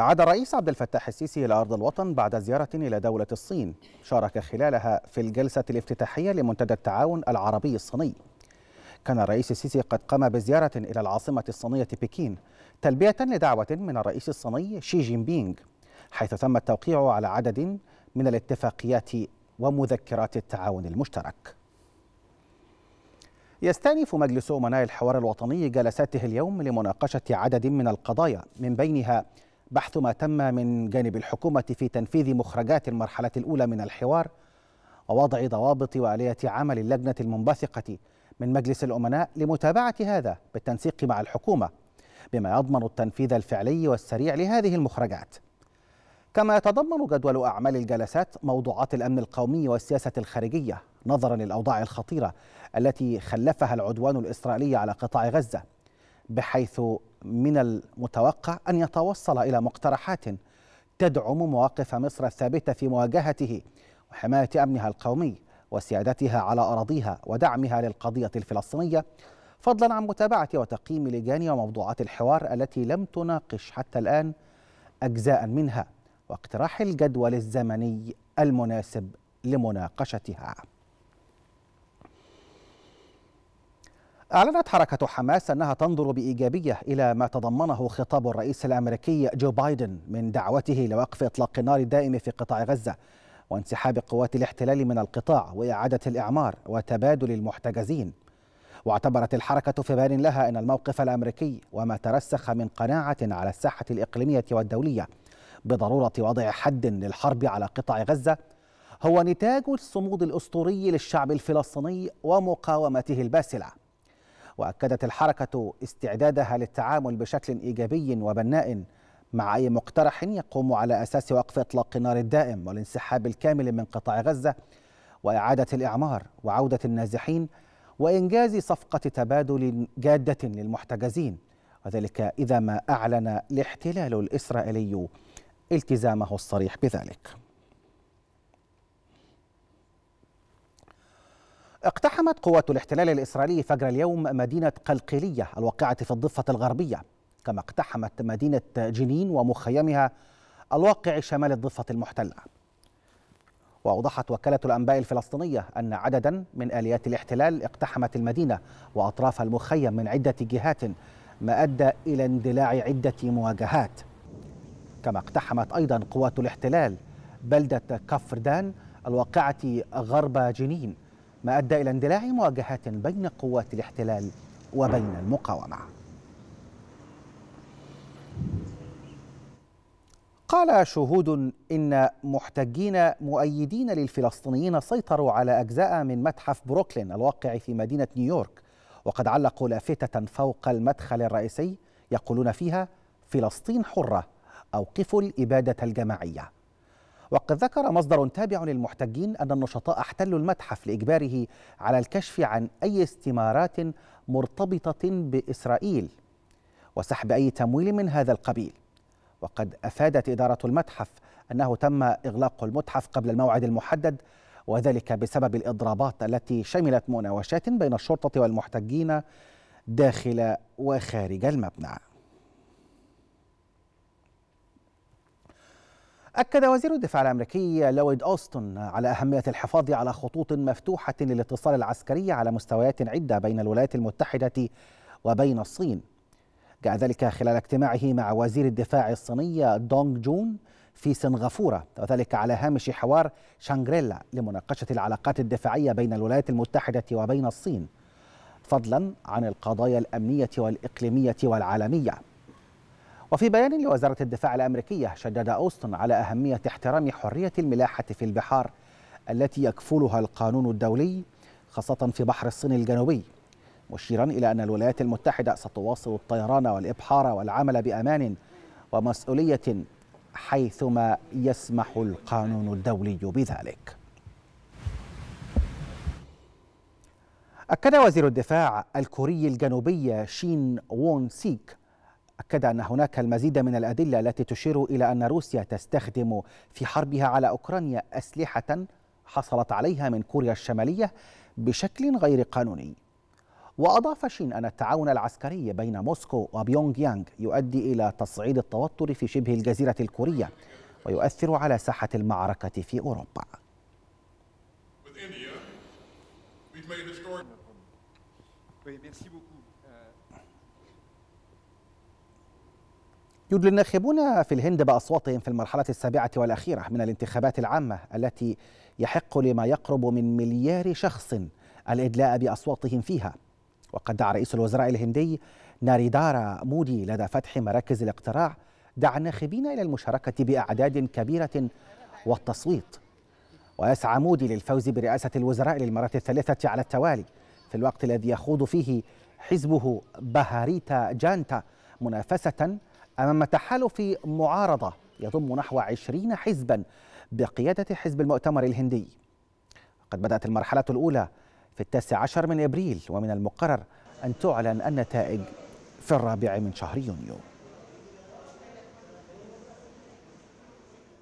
عاد الرئيس عبد الفتاح السيسي إلى أرض الوطن بعد زيارة إلى دولة الصين، شارك خلالها في الجلسة الافتتاحية لمنتدى التعاون العربي الصيني. كان الرئيس السيسي قد قام بزيارة إلى العاصمة الصينية بكين تلبية لدعوة من الرئيس الصيني شي جين بينغ، حيث تم التوقيع على عدد من الاتفاقيات ومذكرات التعاون المشترك. يستأنف مجلس أمناء الحوار الوطني جلساته اليوم لمناقشة عدد من القضايا، من بينها بحث ما تم من جانب الحكومة في تنفيذ مخرجات المرحلة الأولى من الحوار، ووضع ضوابط وآلية عمل اللجنة المنبثقة من مجلس الأمناء لمتابعة هذا بالتنسيق مع الحكومة، بما يضمن التنفيذ الفعلي والسريع لهذه المخرجات. كما يتضمن جدول أعمال الجلسات موضوعات الأمن القومي والسياسة الخارجية، نظرا للأوضاع الخطيرة التي خلفها العدوان الإسرائيلي على قطاع غزة، بحيث من المتوقع أن يتوصل إلى مقترحات تدعم مواقف مصر الثابتة في مواجهته وحماية أمنها القومي وسيادتها على أراضيها ودعمها للقضية الفلسطينية، فضلا عن متابعة وتقييم لجان وموضوعات الحوار التي لم تناقش حتى الآن أجزاء منها، واقتراح الجدول الزمني المناسب لمناقشتها. أعلنت حركة حماس أنها تنظر بإيجابية إلى ما تضمنه خطاب الرئيس الأمريكي جو بايدن من دعوته لوقف إطلاق النار الدائم في قطاع غزة وانسحاب قوات الاحتلال من القطاع وإعادة الإعمار وتبادل المحتجزين. واعتبرت الحركة في بيان لها أن الموقف الأمريكي وما ترسخ من قناعة على الساحة الإقليمية والدولية بضرورة وضع حد للحرب على قطاع غزة هو نتاج الصمود الأسطوري للشعب الفلسطيني ومقاومته الباسلة. وأكدت الحركة استعدادها للتعامل بشكل إيجابي وبناء مع أي مقترح يقوم على أساس وقف إطلاق النار الدائم والانسحاب الكامل من قطاع غزة وإعادة الإعمار وعودة النازحين وإنجاز صفقة تبادل جادة للمحتجزين، وذلك إذا ما أعلن الاحتلال الإسرائيلي التزامه الصريح بذلك. اقتحمت قوات الاحتلال الإسرائيلي فجر اليوم مدينة قلقيلية الواقعة في الضفة الغربية، كما اقتحمت مدينة جنين ومخيمها الواقع شمال الضفة المحتلة. وأوضحت وكالة الأنباء الفلسطينية أن عددا من آليات الاحتلال اقتحمت المدينة وأطراف المخيم من عدة جهات، ما أدى إلى اندلاع عدة مواجهات. كما اقتحمت أيضا قوات الاحتلال بلدة كفردان الواقعة غرب جنين، ما أدى إلى اندلاع مواجهات بين قوات الاحتلال وبين المقاومة. قال شهود إن محتجين مؤيدين للفلسطينيين سيطروا على أجزاء من متحف بروكلين الواقع في مدينة نيويورك، وقد علقوا لافتة فوق المدخل الرئيسي يقولون فيها فلسطين حرة، أوقفوا الإبادة الجماعية. وقد ذكر مصدر تابع للمحتجين أن النشطاء احتلوا المتحف لإجباره على الكشف عن أي استمارات مرتبطة بإسرائيل وسحب أي تمويل من هذا القبيل. وقد أفادت إدارة المتحف أنه تم إغلاق المتحف قبل الموعد المحدد، وذلك بسبب الإضرابات التي شملت مناوشات بين الشرطة والمحتجين داخل وخارج المبنى. أكد وزير الدفاع الأمريكي لويد أوستن على أهمية الحفاظ على خطوط مفتوحة للاتصال العسكري على مستويات عدة بين الولايات المتحدة وبين الصين. جاء ذلك خلال اجتماعه مع وزير الدفاع الصيني دونج جون في سنغافورة، وذلك على هامش حوار شانغريلا لمناقشة العلاقات الدفاعية بين الولايات المتحدة وبين الصين، فضلا عن القضايا الأمنية والإقليمية والعالمية. وفي بيان لوزارة الدفاع الأمريكية شدد أوستن على أهمية احترام حرية الملاحة في البحار التي يكفلها القانون الدولي، خاصة في بحر الصين الجنوبي، مشيرا إلى أن الولايات المتحدة ستواصل الطيران والإبحار والعمل بأمان ومسؤولية حيثما يسمح القانون الدولي بذلك. أكد وزير الدفاع الكوري الجنوبي شين وون سيك أن هناك المزيد من الأدلة التي تشير إلى أن روسيا تستخدم في حربها على أوكرانيا أسلحة حصلت عليها من كوريا الشمالية بشكل غير قانوني. وأضاف شين أن التعاون العسكري بين موسكو وبيونغ يانغ يؤدي إلى تصعيد التوتر في شبه الجزيرة الكورية ويؤثر على ساحة المعركة في أوروبا. يدلي الناخبون في الهند بأصواتهم في المرحلة السابعة والأخيرة من الانتخابات العامة التي يحق لما يقرب من مليار شخص الإدلاء بأصواتهم فيها. وقد دعا رئيس الوزراء الهندي ناريندرا مودي لدى فتح مراكز الاقتراع دعا الناخبين إلى المشاركة بأعداد كبيرة والتصويت. ويسعى مودي للفوز برئاسة الوزراء للمرة الثالثة على التوالي في الوقت الذي يخوض فيه حزبه بهاريتا جانتا منافسة أمام تحالف معارضة يضم نحو 20 حزبا بقيادة حزب المؤتمر الهندي. قد بدأت المرحلة الأولى في 19 من أبريل، ومن المقرر أن تعلن النتائج في 4 من شهر يونيو.